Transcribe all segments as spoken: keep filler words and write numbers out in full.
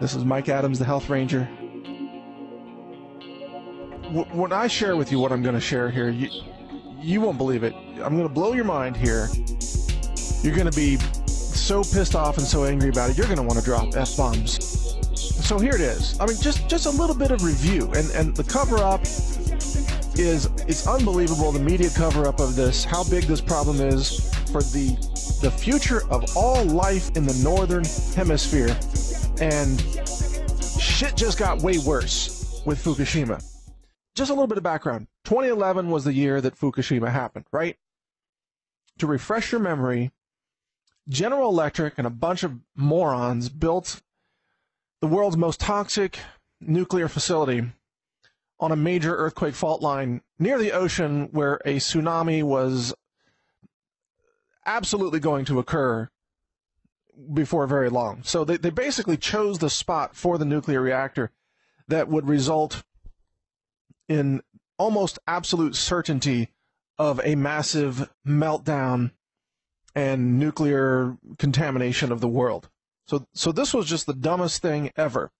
This is Mike Adams, the Health Ranger. When I share with you what I'm going to share here, you, you won't believe it. I'm going to blow your mind here. You're going to be so pissed off and so angry about it, you're going to want to drop F-bombs. So here it is. I mean, just, just a little bit of review. And, and the cover-up is, it's unbelievable, the media cover-up of this, how big this problem is for the, the future of all life in the Northern Hemisphere. And shit just got way worse with Fukushima. Just a little bit of background. twenty eleven was the year that Fukushima happened, right? To refresh your memory, General Electric and a bunch of morons built the world's most toxic nuclear facility on a major earthquake fault line near the ocean where a tsunami was absolutely going to occur before very long. So they, they basically chose the spot for the nuclear reactor that would result in almost absolute certainty of a massive meltdown and nuclear contamination of the world. So, so this was just the dumbest thing ever.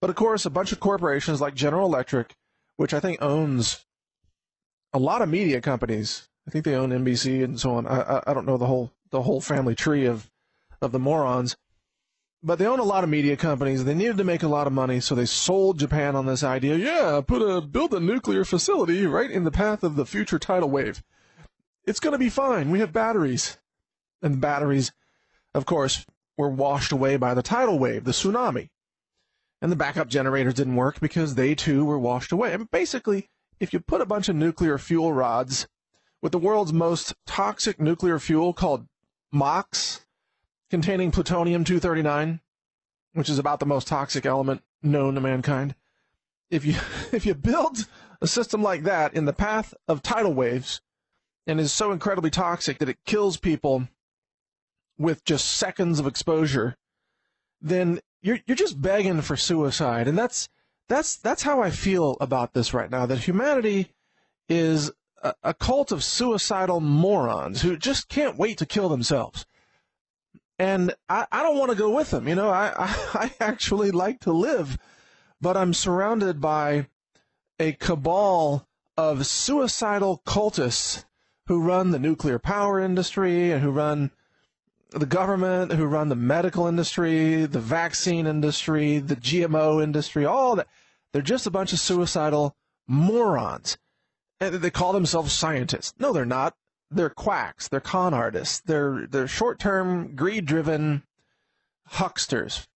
But of course, a bunch of corporations like General Electric, which I think owns a lot of media companies. I think they own N B C and so on. I, I, I don't know the whole the whole family tree of of the morons, but they own a lot of media companies. They needed to make a lot of money, so they sold Japan on this idea. Yeah, put a build a nuclear facility right in the path of the future tidal wave. It's going to be fine. We have batteries. And the batteries, of course, were washed away by the tidal wave, the tsunami. And the backup generators didn't work because they, too, were washed away. And basically, if you put a bunch of nuclear fuel rods with the world's most toxic nuclear fuel called MOX, containing plutonium two thirty-nine, which is about the most toxic element known to mankind. If you, if you build a system like that in the path of tidal waves and is so incredibly toxic that it kills people with just seconds of exposure, then you're, you're just begging for suicide. And that's, that's, that's how I feel about this right now, that humanity is a, a cult of suicidal morons who just can't wait to kill themselves. And I, I don't want to go with them. You know, I, I, I actually like to live, but I'm surrounded by a cabal of suicidal cultists who run the nuclear power industry and who run the government, who run the medical industry, the vaccine industry, the G M O industry, all that. They're just a bunch of suicidal morons. And they call themselves scientists. No, they're not. They're quacks, they're con artists, they're, they're short-term, greed-driven hucksters.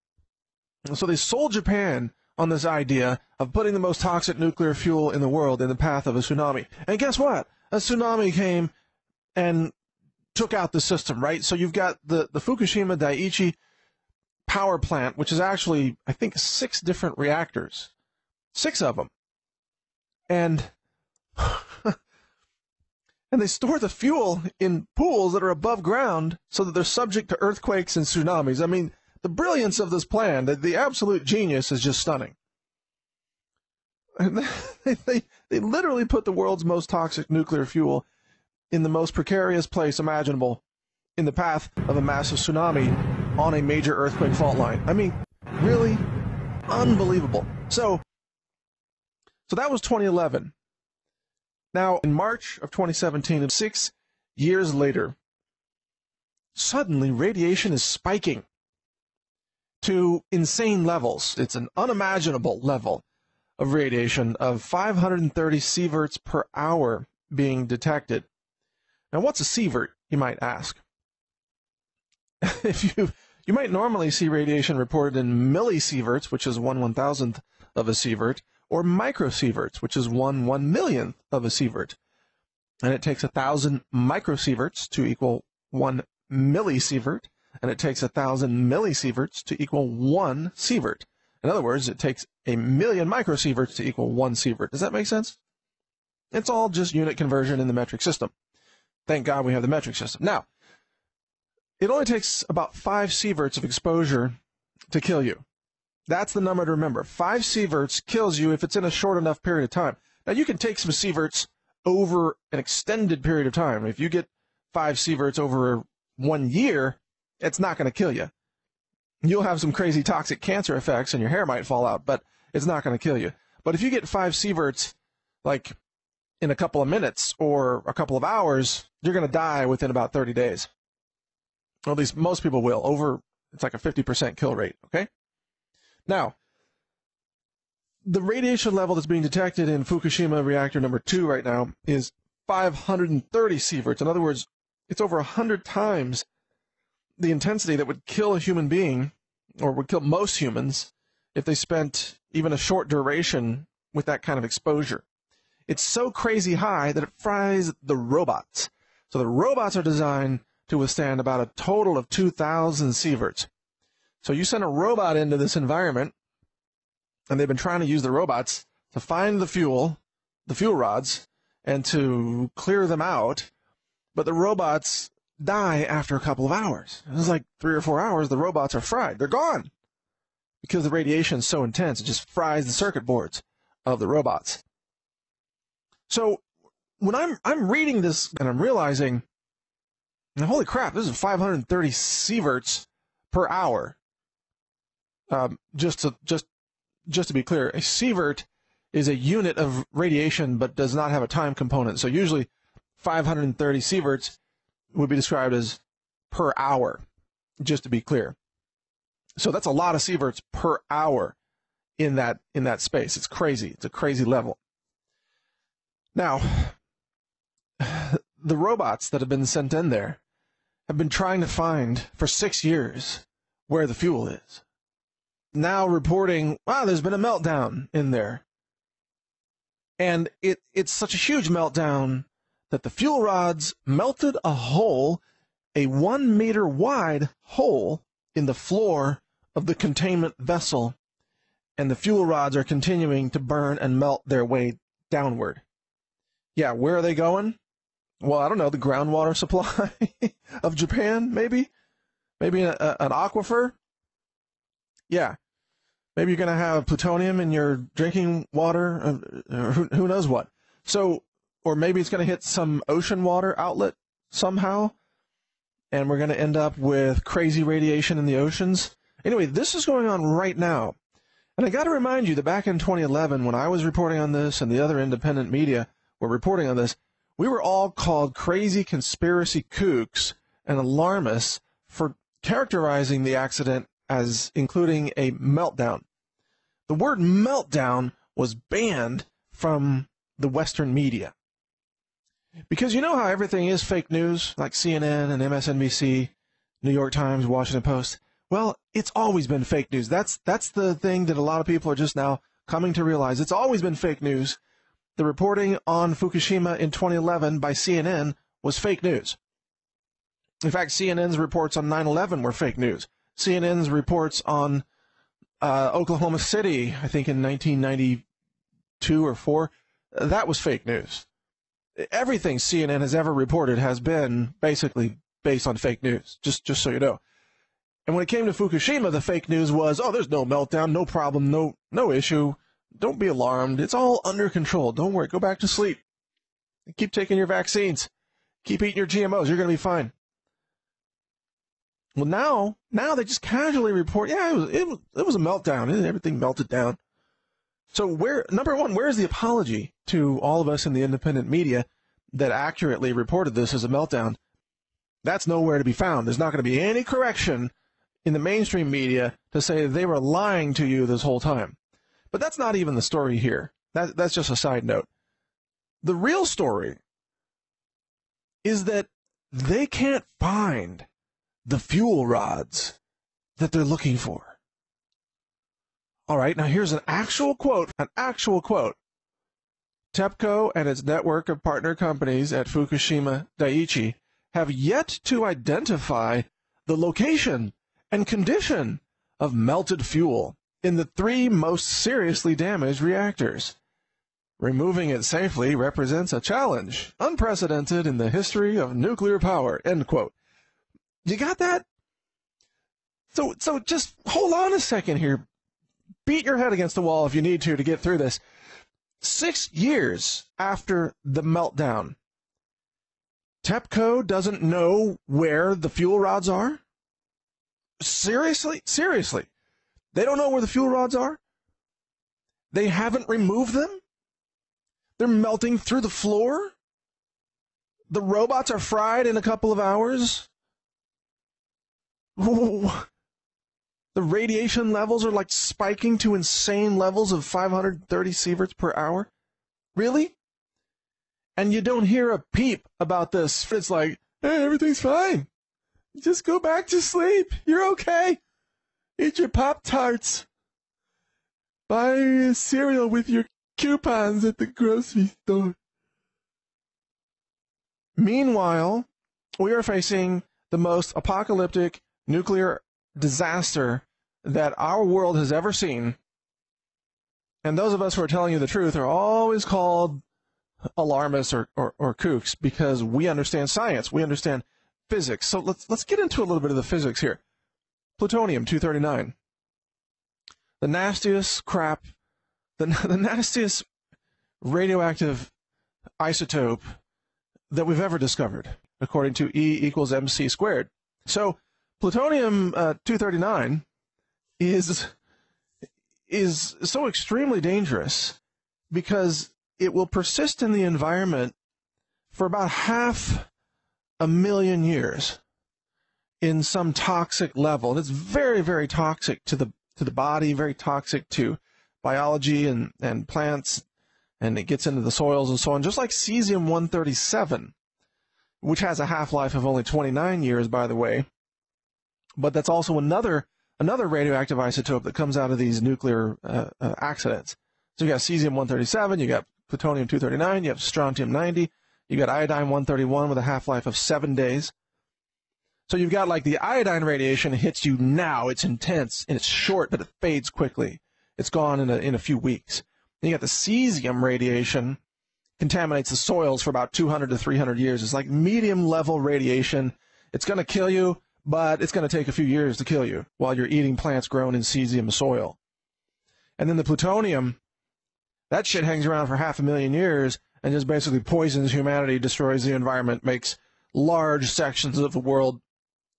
And so they sold Japan on this idea of putting the most toxic nuclear fuel in the world in the path of a tsunami. And guess what? A tsunami came and took out the system, right? So you've got the, the Fukushima Daiichi power plant, which is actually, I think, six different reactors. Six of them. And... and they store the fuel in pools that are above ground so that they're subject to earthquakes and tsunamis. I mean, the brilliance of this plan, the, the absolute genius, is just stunning. And they, they, they literally put the world's most toxic nuclear fuel in the most precarious place imaginable in the path of a massive tsunami on a major earthquake fault line. I mean, really unbelievable. So, so that was twenty eleven. Now, in March of twenty seventeen, six years later, suddenly radiation is spiking to insane levels. It's an unimaginable level of radiation of five hundred thirty sieverts per hour being detected. Now, what's a sievert, you might ask? If you, you might normally see radiation reported in millisieverts, which is one one thousandth of a sievert, or microsieverts, which is one one millionth of a sievert. And it takes a thousand microsieverts to equal one millisievert, and it takes a thousand millisieverts to equal one sievert. In other words, it takes a million microsieverts to equal one sievert. Does that make sense? It's all just unit conversion in the metric system. Thank God we have the metric system. Now, it only takes about five sieverts of exposure to kill you. That's the number to remember. Five sieverts kills you if it's in a short enough period of time. Now, you can take some sieverts over an extended period of time. If you get five sieverts over one year, it's not going to kill you. You'll have some crazy toxic cancer effects and your hair might fall out, but it's not going to kill you. But if you get five sieverts, like in a couple of minutes or a couple of hours, you're going to die within about thirty days. Well, at least most people will. Over, it's like a fifty percent kill rate, okay? Now, the radiation level that's being detected in Fukushima reactor number two right now is five hundred thirty sieverts. In other words, it's over one hundred times the intensity that would kill a human being, or would kill most humans, if they spent even a short duration with that kind of exposure. It's so crazy high that it fries the robots. So the robots are designed to withstand about a total of two thousand sieverts. So you send a robot into this environment, and they've been trying to use the robots to find the fuel, the fuel rods, and to clear them out, but the robots die after a couple of hours. It's like three or four hours, the robots are fried. They're gone because the radiation is so intense. It just fries the circuit boards of the robots. So when I'm, I'm reading this and I'm realizing, holy crap, this is five hundred thirty sieverts per hour. Um, just to, just, just to be clear, a sievert is a unit of radiation, but does not have a time component. So usually five hundred thirty sieverts would be described as per hour, just to be clear. So that's a lot of sieverts per hour in that in that space. It's crazy. It's a crazy level. Now, the robots that have been sent in there have been trying to find for six years where the fuel is. Now reporting, wow, there's been a meltdown in there. And it, it's such a huge meltdown that the fuel rods melted a hole, a one meter wide hole in the floor of the containment vessel, and the fuel rods are continuing to burn and melt their way downward. Yeah, where are they going? Well, I don't know, the groundwater supply of Japan, maybe? Maybe a, a, an aquifer? Yeah, maybe you're going to have plutonium in your drinking water, uh, who, who knows what. So, or maybe it's going to hit some ocean water outlet somehow, and we're going to end up with crazy radiation in the oceans. Anyway, this is going on right now. And I got to remind you that back in twenty eleven, when I was reporting on this and the other independent media were reporting on this, we were all called crazy conspiracy kooks and alarmists for characterizing the accident as including a meltdown. The word meltdown was banned from the Western media. Because you know how everything is fake news, like C N N and M S N B C, New York Times, Washington Post? Well, it's always been fake news. That's, that's the thing that a lot of people are just now coming to realize. It's always been fake news. The reporting on Fukushima in twenty eleven by C N N was fake news. In fact, C N N's reports on nine eleven were fake news. C N N's reports on uh, Oklahoma City, I think in nineteen ninety-two or four, that was fake news. Everything C N N has ever reported has been basically based on fake news, just, just so you know. And when it came to Fukushima, the fake news was, oh, there's no meltdown, no problem, no, no issue. Don't be alarmed. It's all under control. Don't worry. Go back to sleep. Keep taking your vaccines. Keep eating your G M Os. You're going to be fine. Well, now, now they just casually report, yeah, it was, it was, it was a meltdown. Everything melted down. So where, number one, where's the apology to all of us in the independent media that accurately reported this as a meltdown? That's nowhere to be found. There's not going to be any correction in the mainstream media to say they were lying to you this whole time. But that's not even the story here. That, that's just a side note. The real story is that they can't find the fuel rods that they're looking for. All right, now here's an actual quote, an actual quote. TEPCO and its network of partner companies at Fukushima Daiichi have yet to identify the location and condition of melted fuel in the three most seriously damaged reactors. Removing it safely represents a challenge unprecedented in the history of nuclear power, end quote. You got that? So, so just hold on a second here. Beat your head against the wall if you need to to get through this. Six years after the meltdown, TEPCO doesn't know where the fuel rods are? Seriously? Seriously. They don't know where the fuel rods are? They haven't removed them? They're melting through the floor? The robots are fried in a couple of hours? The radiation levels are like spiking to insane levels of five hundred thirty sieverts per hour. Really? And you don't hear a peep about this. It's like, hey, everything's fine. Just go back to sleep. You're okay. Eat your Pop-Tarts. Buy cereal with your coupons at the grocery store. Meanwhile, we are facing the most apocalyptic nuclear disaster that our world has ever seen, and those of us who are telling you the truth are always called alarmists or, or, or kooks, because we understand science, we understand physics. So let's let's get into a little bit of the physics here. Plutonium two thirty-nine, the nastiest crap, the, the nastiest radioactive isotope that we've ever discovered, according to E equals M C squared. So Plutonium two thirty-nine uh, is, is so extremely dangerous because it will persist in the environment for about half a million years in some toxic level. And it's very, very toxic to the, to the body, very toxic to biology and, and plants, and it gets into the soils and so on, just like cesium one thirty-seven, which has a half-life of only twenty-nine years, by the way. But that's also another another radioactive isotope that comes out of these nuclear uh, uh, accidents. So you got cesium one thirty-seven, you got plutonium two thirty-nine, you have strontium ninety, you got iodine one thirty-one with a half-life of seven days. So you've got like the iodine radiation hits you now. It's intense and it's short, but it fades quickly. It's gone in a, in a few weeks. Then you got the cesium radiation, contaminates the soils for about two hundred to three hundred years. It's like medium-level radiation. It's going to kill you, but it's going to take a few years to kill you while you're eating plants grown in cesium soil. And then the plutonium, that shit hangs around for half a million years and just basically poisons humanity, destroys the environment, makes large sections of the world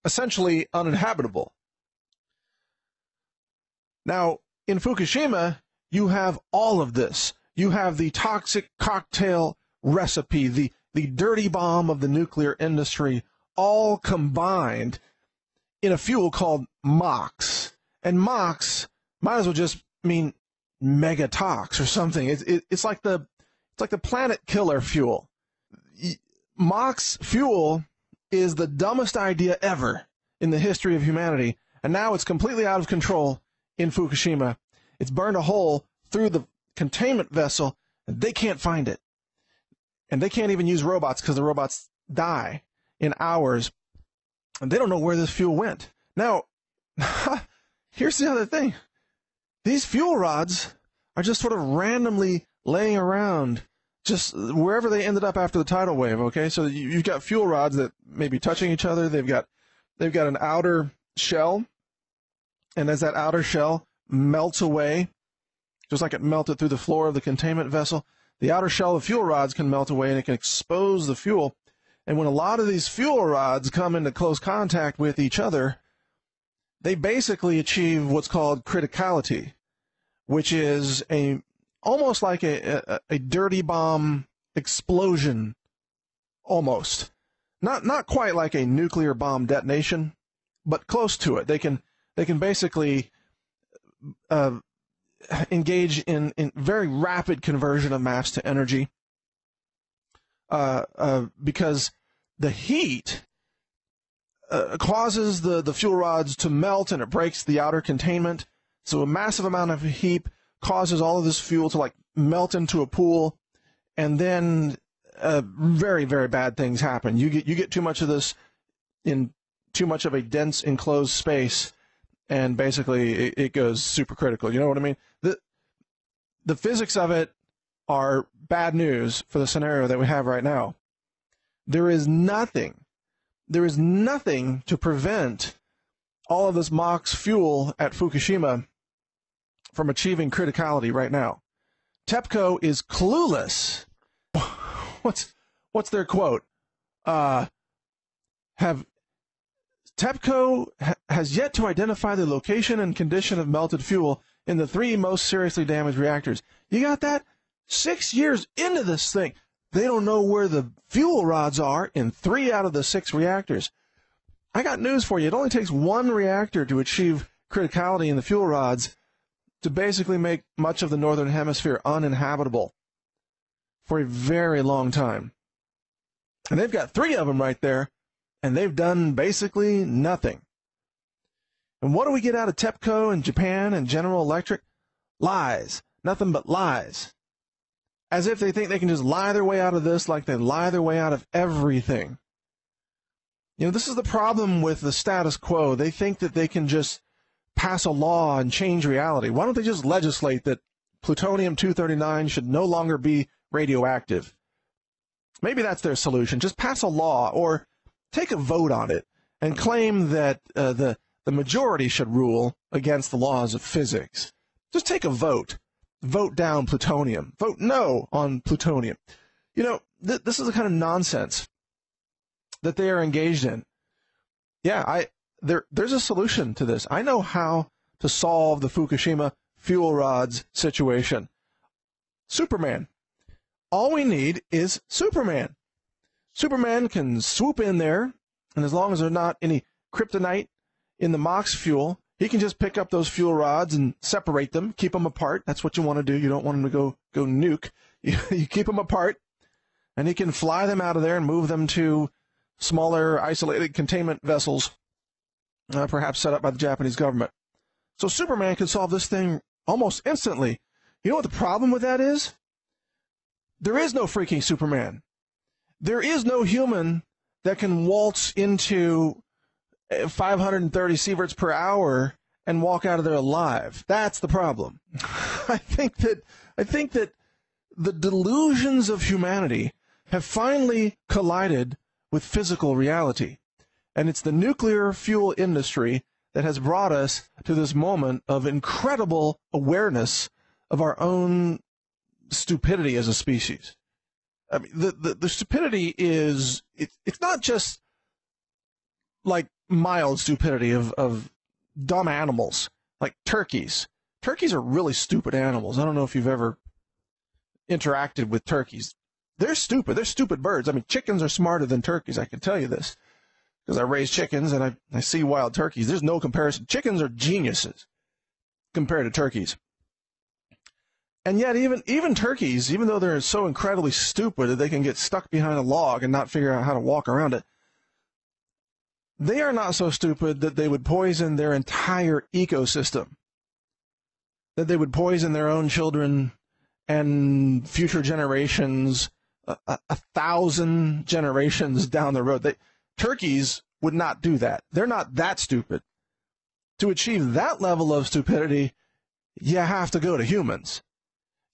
essentially uninhabitable. Now, in Fukushima, you have all of this. You have the toxic cocktail recipe, the, the dirty bomb of the nuclear industry, all combined in a fuel called MOX. And MOX might as well just mean megatox or something. It's, it, it's like the it's like the planet killer fuel. MOX fuel is the dumbest idea ever in the history of humanity, and now it's completely out of control in Fukushima. It's burned a hole through the containment vessel, and they can't find it. And they can't even use robots because the robots die in hours, and they don't know where this fuel went. Now, here's the other thing. These fuel rods are just sort of randomly laying around, just wherever they ended up after the tidal wave, okay? So you, you've got fuel rods that may be touching each other. They've got, they've got an outer shell, and as that outer shell melts away, just like it melted through the floor of the containment vessel, the outer shell of fuel rods can melt away, and it can expose the fuel. And when a lot of these fuel rods come into close contact with each other, they basically achieve what's called criticality, which is a almost like a, a, a dirty bomb explosion, almost. Not not quite like a nuclear bomb detonation, but close to it. They can they can basically uh, engage in, in very rapid conversion of mass to energy, uh, uh, because the heat uh, causes the, the fuel rods to melt, and it breaks the outer containment. So a massive amount of heat causes all of this fuel to like melt into a pool, and then uh, very, very bad things happen. You get, you get too much of this in too much of a dense enclosed space, and basically it, it goes supercritical. You know what I mean? The, the physics of it are bad news for the scenario that we have right now. There is nothing, there is nothing to prevent all of this MOX fuel at Fukushima from achieving criticality right now. TEPCO is clueless. What's what's their quote? Uh, have TEPCO ha has yet to identify the location and condition of melted fuel in the three most seriously damaged reactors. You got that? Six years into this thing, they don't know where the fuel rods are in three out of the six reactors. I got news for you. It only takes one reactor to achieve criticality in the fuel rods to basically make much of the northern hemisphere uninhabitable for a very long time. And they've got three of them right there, and they've done basically nothing. And what do we get out of TEPCO and Japan and General Electric? Lies. Nothing but lies. As if they think they can just lie their way out of this like they lie their way out of everything. You know, this is the problem with the status quo. They think that they can just pass a law and change reality. Why don't they just legislate that plutonium two thirty-nine should no longer be radioactive? Maybe that's their solution. Just pass a law or take a vote on it and claim that uh, the, the majority should rule against the laws of physics. Just take a vote. Vote down plutonium. Vote no on plutonium. You know, th this is the kind of nonsense that they are engaged in. Yeah, I there there's a solution to this. I know how to solve the Fukushima fuel rods situation. Superman. All we need is Superman. Superman can swoop in there, and as long as there's not any kryptonite in the MOX fuel, he can just pick up those fuel rods and separate them, keep them apart. That's what you want to do. You don't want them to go, go nuke. You, you keep them apart, and he can fly them out of there and move them to smaller, isolated containment vessels, uh, perhaps set up by the Japanese government. So Superman can solve this thing almost instantly. You know what the problem with that is? There is no freaking Superman. There is no human that can waltz into five hundred thirty sieverts per hour and walk out of there alive. That's the problem. I think that I think that the delusions of humanity have finally collided with physical reality, and it's the nuclear fuel industry that has brought us to this moment of incredible awareness of our own stupidity as a species. I mean, the the, the stupidity is it, it's not just like mild stupidity of, of dumb animals, like turkeys. Turkeys are really stupid animals. I don't know if you've ever interacted with turkeys. They're stupid. They're stupid birds. I mean, chickens are smarter than turkeys. I can tell you this because I raise chickens and I, I see wild turkeys. There's no comparison. Chickens are geniuses compared to turkeys. And yet even, even turkeys, even though they're so incredibly stupid that they can get stuck behind a log and not figure out how to walk around it, they are not so stupid that they would poison their entire ecosystem, that they would poison their own children and future generations, a, a, a thousand generations down the road. They, turkeys would not do that. They're not that stupid. To achieve that level of stupidity, you have to go to humans.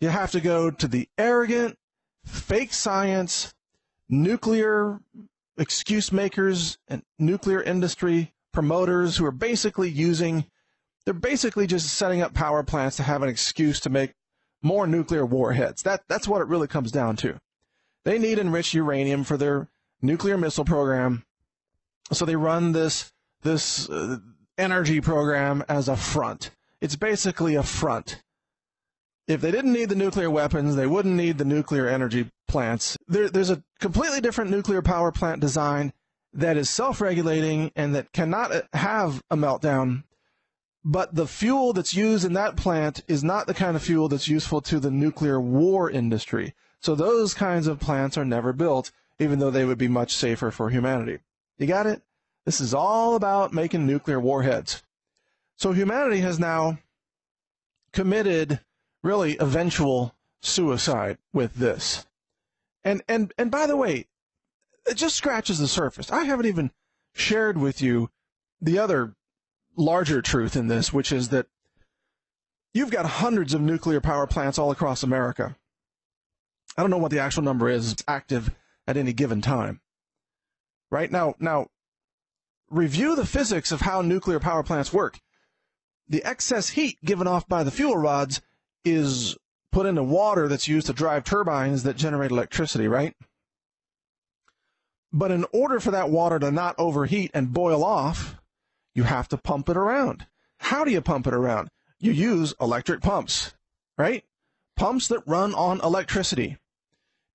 You have to go to the arrogant, fake science, nuclear excuse makers and nuclear industry promoters who are basically using, they're basically just setting up power plants to have an excuse to make more nuclear warheads. That, that's what it really comes down to. They need enriched uranium for their nuclear missile program, so they run this, this uh, energy program as a front. It's basically a front. If they didn't need the nuclear weapons, they wouldn't need the nuclear energy plants. There, there's a completely different nuclear power plant design that is self-regulating and that cannot have a meltdown. But the fuel that's used in that plant is not the kind of fuel that's useful to the nuclear war industry. So those kinds of plants are never built, even though they would be much safer for humanity. You got it? This is all about making nuclear warheads. So humanity has now committed really eventual suicide with this. And, and, and by the way, it just scratches the surface. I haven't even shared with you the other larger truth in this, which is that you've got hundreds of nuclear power plants all across America. I don't know what the actual number is active at any given time. Right now, now review the physics of how nuclear power plants work. The excess heat given off by the fuel rods is put into water that's used to drive turbines that generate electricity, right? But in order for that water to not overheat and boil off, you have to pump it around. How do you pump it around? You use electric pumps, right? Pumps that run on electricity.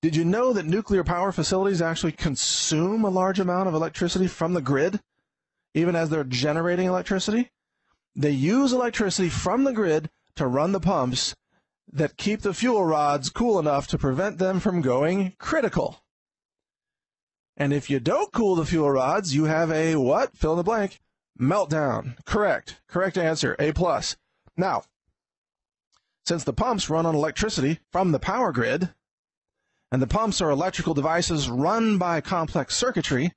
Did you know that nuclear power facilities actually consume a large amount of electricity from the grid, even as they're generating electricity? They use electricity from the grid to run the pumps that keep the fuel rods cool enough to prevent them from going critical. And if you don't cool the fuel rods, you have a what? Fill in the blank. Meltdown. Correct. Correct answer. A plus. Now, since the pumps run on electricity from the power grid, and the pumps are electrical devices run by complex circuitry,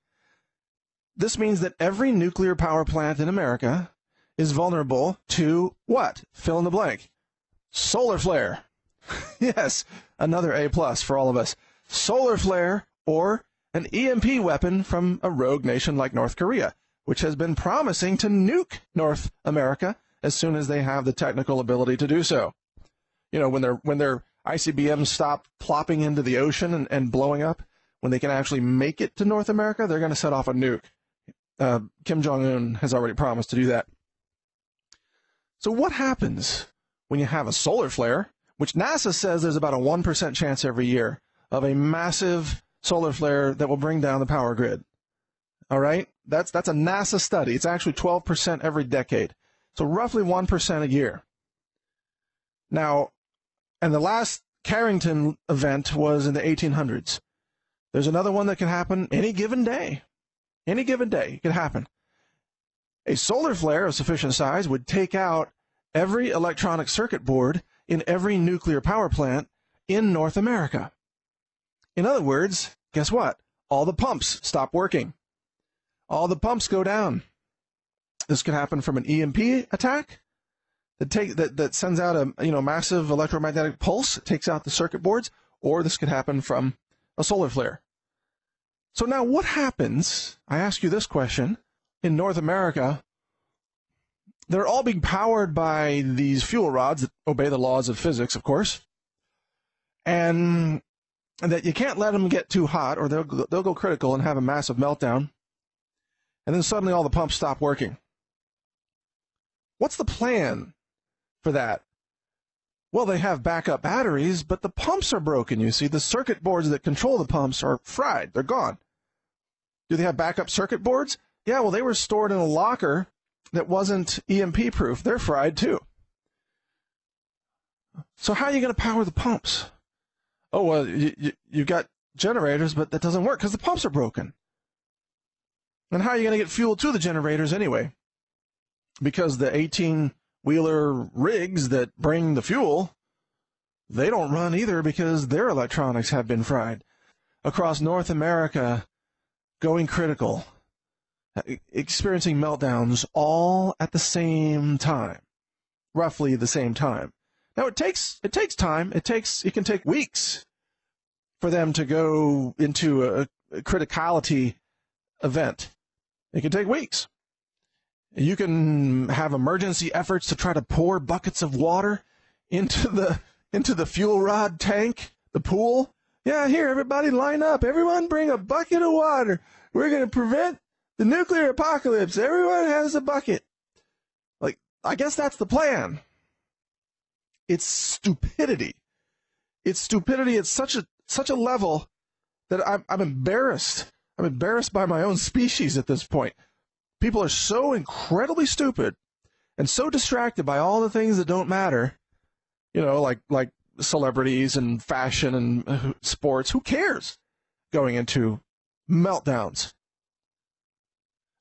this means that every nuclear power plant in America is vulnerable to what? Fill in the blank. Solar flare. Yes, another A plus for all of us. Solar flare or an E M P weapon from a rogue nation like North Korea, which has been promising to nuke North America as soon as they have the technical ability to do so. You know, when, when their I C B Ms stop plopping into the ocean and, and blowing up, when they can actually make it to North America, they're going to set off a nuke. Uh, Kim Jong Un has already promised to do that. So what happens when you have a solar flare, which NASA says there's about a one percent chance every year of a massive solar flare that will bring down the power grid? All right, that's that's a NASA study. It's actually twelve percent every decade, so roughly one percent a year. Now, and the last Carrington event was in the eighteen hundreds. There's another one that can happen any given day. Any given day, it could happen. A solar flare of sufficient size would take out every electronic circuit board in every nuclear power plant in North America. In other words, guess what? All the pumps stop working. All the pumps go down. This could happen from an E M P attack that take that, that sends out a you know massive electromagnetic pulse, takes out the circuit boards, or this could happen from a solar flare. So now what happens, I ask you this question, in North America? They're all being powered by these fuel rods that obey the laws of physics, of course, and that you can't let them get too hot or they'll, they'll go critical and have a massive meltdown. And then suddenly all the pumps stop working. What's the plan for that? Well, they have backup batteries, but the pumps are broken, you see. The circuit boards that control the pumps are fried. They're gone. Do they have backup circuit boards? Yeah, well, they were stored in a locker that wasn't E M P proof. They're fried too. So how are you going to power the pumps? Oh, well, you, you, you've got generators, but that doesn't work because the pumps are broken. And how are you going to get fuel to the generators anyway? Because the eighteen-wheeler rigs that bring the fuel, they don't run either because their electronics have been fried. Across North America, going critical, experiencing meltdowns all at the same time, roughly the same time. Now, it takes it takes time. It takes it can take weeks for them to go into a, a criticality event. It can take weeks. You can have emergency efforts to try to pour buckets of water into the into the fuel rod tank, the pool. Yeah, here, everybody line up. Everyone bring a bucket of water. We're going to prevent the nuclear apocalypse. Everyone has a bucket. Like, I guess that's the plan. It's stupidity. It's stupidity at such a such a level that I'm, I'm embarrassed. I'm embarrassed by my own species at this point. People are so incredibly stupid and so distracted by all the things that don't matter, you know, like, like celebrities and fashion and sports. Who cares? Going into meltdowns.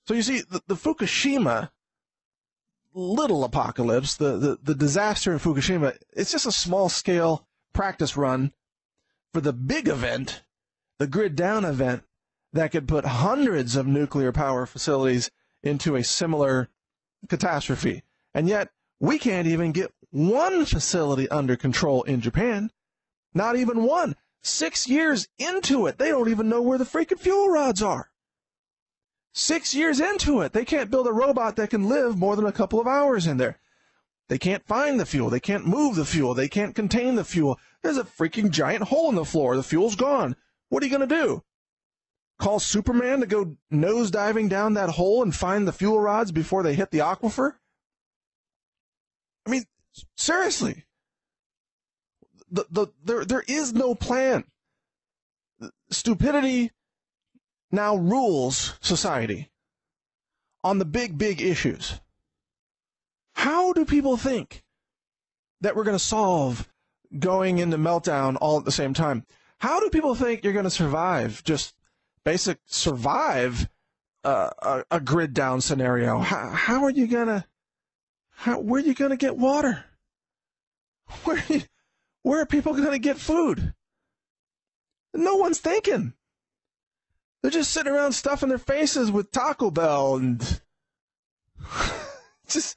So you see, the, the Fukushima little apocalypse, the, the, the disaster in Fukushima, it's just a small-scale practice run for the big event, the grid-down event, that could put hundreds of nuclear power facilities into a similar catastrophe. And yet, we can't even get one facility under control in Japan. Not even one. Six years into it, they don't even know where the freaking fuel rods are. Six years into it, they can't build a robot that can live more than a couple of hours in there. They can't find the fuel. They can't move the fuel. They can't contain the fuel. There's a freaking giant hole in the floor. The fuel's gone. What are you going to do? Call Superman to go nose diving down that hole and find the fuel rods before they hit the aquifer? I mean, seriously. The, the, there, there is no plan. Stupidity now rules society on the big, big issues. How do people think that we're going to solve going into meltdown all at the same time? How do people think you're going to survive, just basic survive uh, a, a grid down scenario? How, how are you going to, how, where are you going to get water? Where, where are people going to get food? No one's thinking. They're just sitting around stuffing their faces with Taco Bell and just...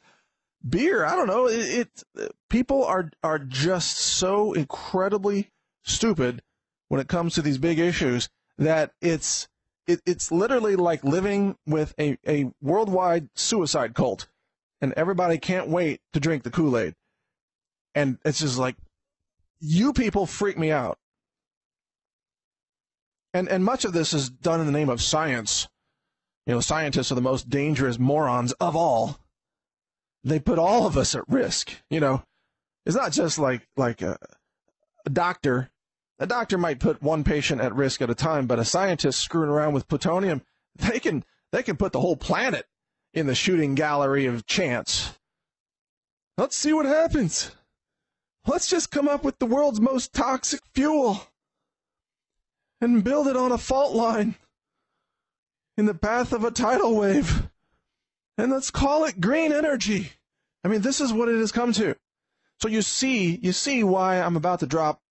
beer, I don't know. It, it people are are just so incredibly stupid when it comes to these big issues that it's it, it's literally like living with a a worldwide suicide cult, and everybody can't wait to drink the Kool-Aid. And it's just like, you people freak me out. And and much of this is done in the name of science. You know, scientists are the most dangerous morons of all. They put all of us at risk. You know, it's not just like like a, a doctor. A doctor might put one patient at risk at a time, but a scientist screwing around with plutonium, they can they can put the whole planet in the shooting gallery of chance. Let's see what happens. Let's just come up with the world's most toxic fuel and build it on a fault line in the path of a tidal wave. And let's call it green energy. I mean, this is what it has come to. So you see, you see why I'm about to drop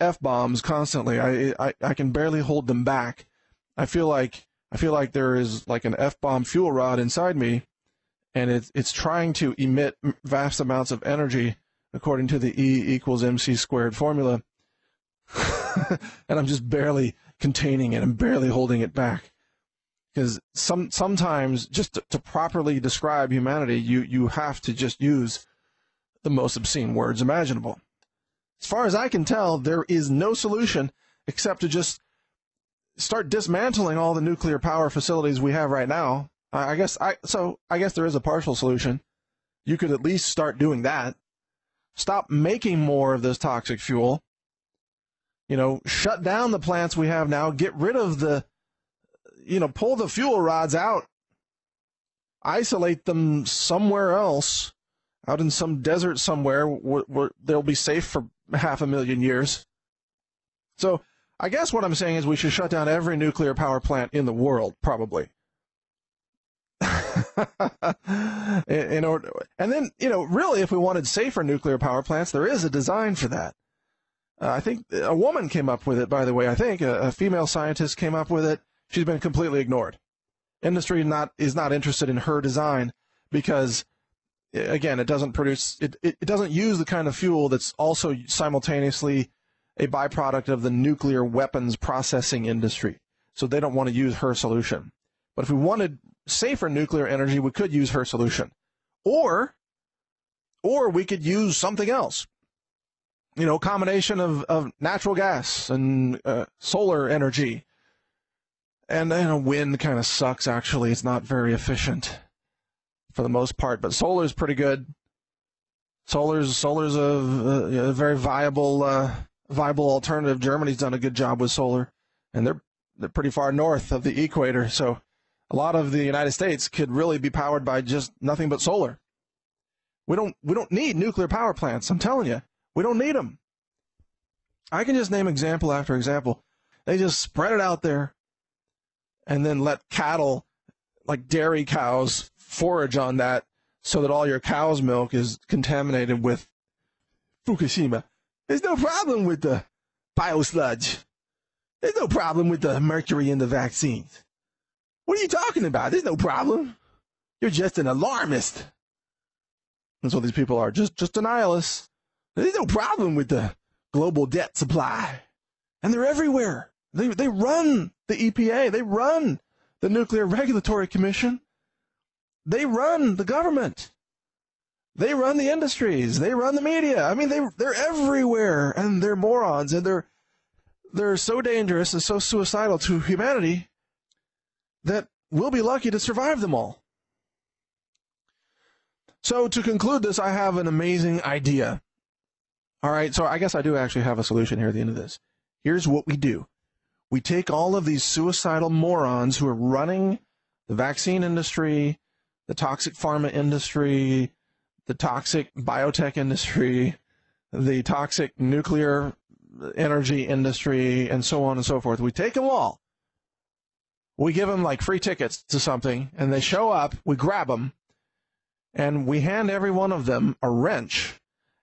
F-bombs constantly. I, I I can barely hold them back. I feel like I feel like there is like an F-bomb fuel rod inside me, and it's it's trying to emit vast amounts of energy according to the E equals M C squared formula, and I'm just barely containing it. I'm barely holding it back. Because some sometimes just to, to properly describe humanity, you you have to just use the most obscene words imaginable. As far as I can tell, there is no solution except to just start dismantling all the nuclear power facilities we have right now. I, I guess I so I guess there is a partial solution. You could at least start doing that. Stop making more of this toxic fuel. You know, shut down the plants we have now. Get rid of the you know, pull the fuel rods out, isolate them somewhere else, out in some desert somewhere where, where they'll be safe for half a million years. So I guess what I'm saying is we should shut down every nuclear power plant in the world, probably. in, in order, and then, you know, really, if we wanted safer nuclear power plants, there is a design for that. Uh, I think a woman came up with it, by the way. I think a, a female scientist came up with it. She's been completely ignored. Industry not is not interested in her design because, again, it doesn't produce it, it, it doesn't use the kind of fuel that's also simultaneously a byproduct of the nuclear weapons processing industry. So they don't want to use her solution. But if we wanted safer nuclear energy, we could use her solution. Or or we could use something else. You know, a combination of, of natural gas and uh, solar energy. And then a wind kind of sucks, actually. It's not very efficient for the most part, but solar is pretty good. Solar's, solar's a, a very viable uh, viable alternative. Germany's done a good job with solar, and they're, they're pretty far north of the equator. So a lot of the United States could really be powered by just nothing but solar. We don't, we don't need nuclear power plants, I'm telling you. We don't need them. I can just name example after example. They just spread it out there. And then let cattle, like dairy cows, forage on that so that all your cow's milk is contaminated with Fukushima. There's no problem with the biosludge. There's no problem with the mercury in the vaccines. What are you talking about? There's no problem. You're just an alarmist. That's what these people are, just, just denialists. There's no problem with the global debt supply. And they're everywhere. They, they run the E P A. They run the Nuclear Regulatory Commission. They run the government. They run the industries. They run the media. I mean, they, they're everywhere, and they're morons, and they're, they're so dangerous and so suicidal to humanity that we'll be lucky to survive them all. So to conclude this, I have an amazing idea. All right, so I guess I do actually have a solution here at the end of this. Here's what we do. We take all of these suicidal morons who are running the vaccine industry, the toxic pharma industry, the toxic biotech industry, the toxic nuclear energy industry, and so on and so forth. We take them all. We give them like free tickets to something, and they show up, we grab them, and we hand every one of them a wrench.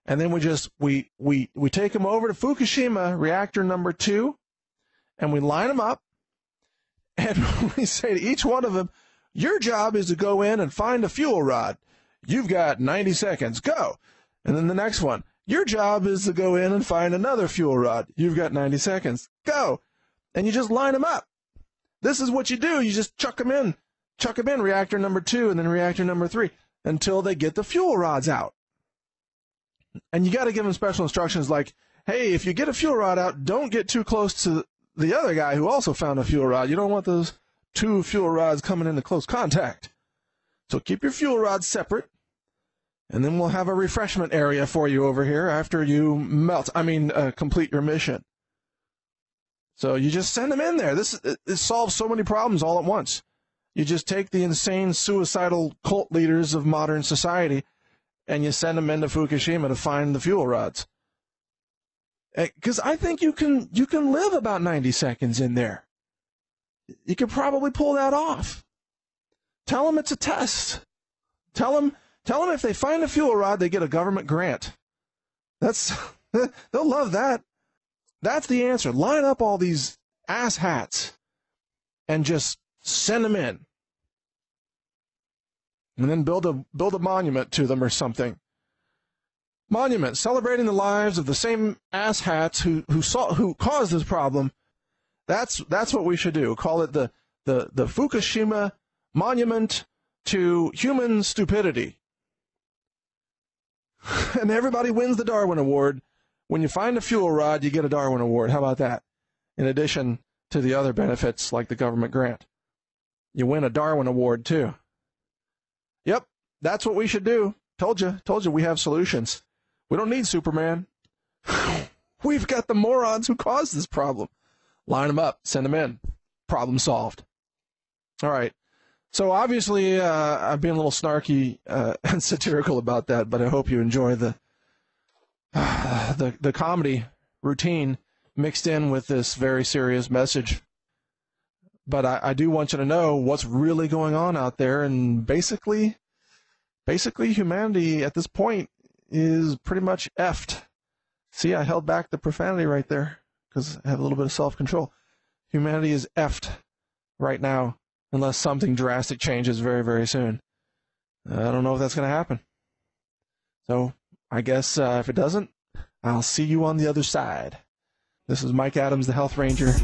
And then we just, we, we, we take them over to Fukushima reactor number two, and we line them up, and we say to each one of them, your job is to go in and find a fuel rod. You've got ninety seconds, go. And then the next one, your job is to go in and find another fuel rod. You've got ninety seconds, go. And you just line them up. This is what you do. You just chuck them in, chuck them in reactor number two and then reactor number three until they get the fuel rods out. And you got to give them special instructions like, hey, if you get a fuel rod out, don't get too close to the other guy who also found a fuel rod. You don't want those two fuel rods coming into close contact. So keep your fuel rods separate, and then we'll have a refreshment area for you over here after you melt, I mean, uh, complete your mission. So you just send them in there. This it, it solves so many problems all at once. You just take the insane, suicidal cult leaders of modern society and you send them into Fukushima to find the fuel rods. Because I think you can, you can live about ninety seconds in there. You could probably pull that off. Tell them it's a test. Tell them, tell them if they find a fuel rod, they get a government grant. That's, they'll love that. That's the answer. Line up all these asshats and just send them in. And then build a, build a monument to them or something. Monument celebrating the lives of the same asshats who who saw who caused this problem. That's that's what we should do. Call it the the the Fukushima Monument to Human Stupidity. And everybody wins the Darwin Award. When you find a fuel rod, you get a Darwin Award. How about that? In addition to the other benefits like the government grant, you win a Darwin Award too. Yep, that's what we should do. Told you, told you we have solutions. We don't need Superman. We've got the morons who caused this problem. Line them up, send them in. Problem solved. All right. So obviously, uh, I'm being a little snarky uh, and satirical about that, but I hope you enjoy the, uh, the, the comedy routine mixed in with this very serious message. But I, I do want you to know what's really going on out there, and basically, basically humanity at this point is pretty much effed. See, I held back the profanity right there because I have a little bit of self-control. Humanity is effed right now unless something drastic changes very, very soon. I don't know if that's going to happen. So I guess uh, if it doesn't, I'll see you on the other side. This is Mike Adams, the Health Ranger.